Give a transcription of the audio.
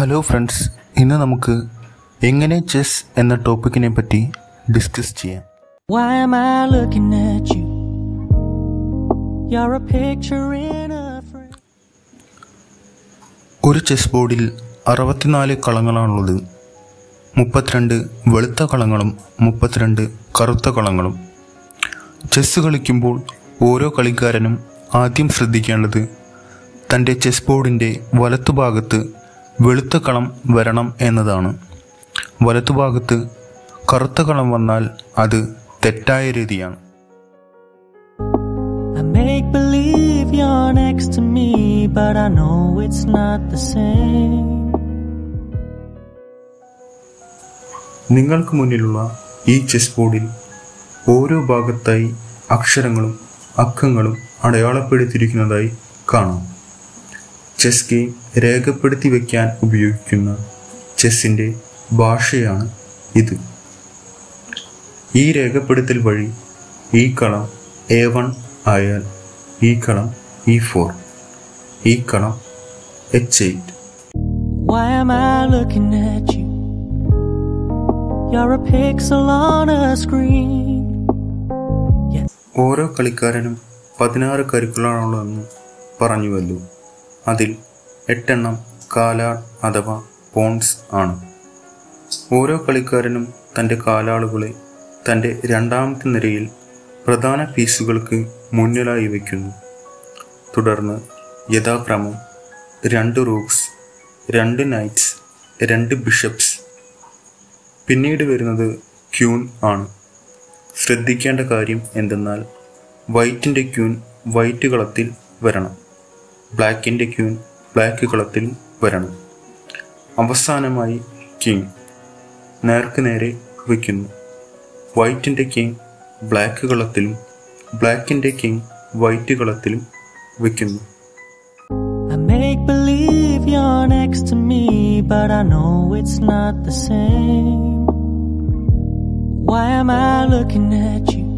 Hello friends, ഇന്ന് നമുക്ക് എങ്ങനെ ചെസ് എന്ന ടോപ്പിക്കിനെ പറ്റി ഡിസ്കസ് ചെയ്യാം. ഒരു ചെസ് ബോർഡിൽ 64 കളങ്ങളാണുള്ളത്. 32 വെളുത്ത കളങ്ങളും 32 കറുത്ത കളങ്ങളും. ചെസ്സ് കളിക്കുമ്പോൾ ഓരോ കളിക്കാരനും ആദ്യം ശ്രദ്ധിക്കേണ്ടത് തൻ്റെ ചെസ് ബോർഡിൻ്റെ വലത്തുഭാഗത്ത് വെളുത്ത കളം വരണം എന്നതാണ്. വലത്തുഭാഗത്ത് കറുത്ത കളം വന്നാൽ അത് തെറ്റായ രീതിയാണ്. നിങ്ങൾക്ക് മുന്നിലുള്ള ഈ ചെസ് ബോർഡിൽ ഓരോ ഭാഗത്തായി അക്ഷരങ്ങളും അക്കങ്ങളും അടയാളപ്പെടുത്തിയിരിക്കുന്നതായി കാണാം. ചെസ് ഗെയിം രേഖപ്പെടുത്തി വയ്ക്കാൻ ഉപയോഗിക്കുന്ന ചെസ്സിൻ്റെ ഭാഷയാണ് ഇത്. ഈ രേഖപ്പെടുത്തൽ വഴി ഈ കളം A1 ആയാൽ ഈ കളം E4, ഈ കളം H8. ഓരോ കളിക്കാരനും 16 കരുക്കളാണുള്ളതെന്ന് പറഞ്ഞുവല്ലോ. അതിൽ 8 കാലാൾ അഥവാ പോൺസ് ആണ്. ഓരോ കളിക്കാരനും തൻ്റെ കാലാളുകളെ തൻ്റെ രണ്ടാമത്തെ നിരയിൽ പ്രധാന പീസുകൾക്ക് മുന്നിലായി വയ്ക്കുന്നു. തുടർന്ന് യഥാക്രമം 2 റൂക്സ്, 2 നൈറ്റ്സ്, 2 ബിഷപ്സ്. പിന്നീട് വരുന്നത് ക്യൂൻ ആണ്. ശ്രദ്ധിക്കേണ്ട കാര്യം എന്തെന്നാൽ വൈറ്റിൻ്റെ ക്യൂൻ വൈറ്റ് കളത്തിൽ വരണം, ബ്ലാക്കിൻ്റെ ക്യൂൻ ബ്ലാക്ക് കളത്തിൽ വരണം. അവസാനമായി കിങ് നേർക്ക് നേരെ വയ്ക്കുന്നു. വൈറ്റിൻ്റെ കിങ് ബ്ലാക്ക് കളത്തിലും ബ്ലാക്കിൻ്റെ കിങ് വൈറ്റ് കളത്തിലും വയ്ക്കുന്നു. Why am I looking at you?